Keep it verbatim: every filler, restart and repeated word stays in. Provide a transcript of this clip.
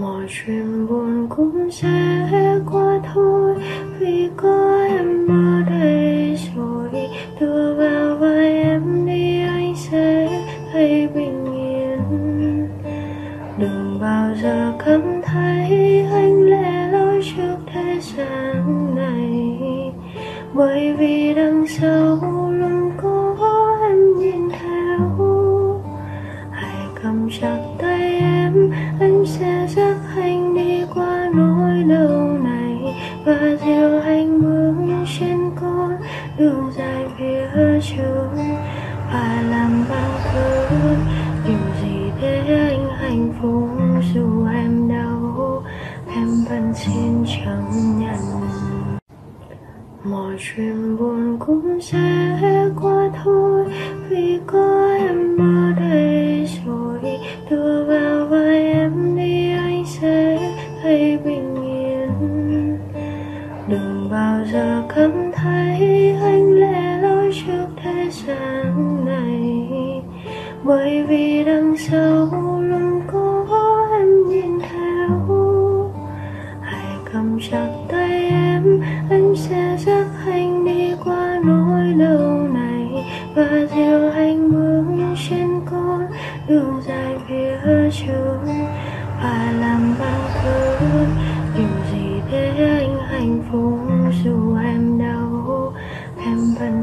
Mọi chuyện buồn cũng sẽ qua thôi, vì có em ở đây rồi. Đưa vào vai em đi, anh sẽ thấy bình yên. Đừng bao giờ cảm thấy anh lẻ loi trước thế gian này, bởi vì đằng sau lưng có em nhìn theo. Hãy cầm chặt tay em, anh sẽ dắt anh đi qua nỗi đau này và dìu anh bước trên con đường dài phía trước và làm bao thứ điều gì để anh hạnh phúc. Dù em đau, em vẫn xin chấp nhận. Mọi chuyện buồn cũng sẽ qua thôi, vì có em ở đây rồi. Đưa vào vai em đi, anh sẽ thấy bình yên. Đừng bao giờ cảm thấy anh lẻ loi trước thế gian này, bởi vì đằng sau lưng có em nhìn theo. Hãy cầm chặt tay em, anh sẽ dắt anh đi qua nỗi đau này và dìu anh bước trên con đường dài phía trước và làm bao thứ điều gì để anh hạnh phúc. Dù em đau, em vẫn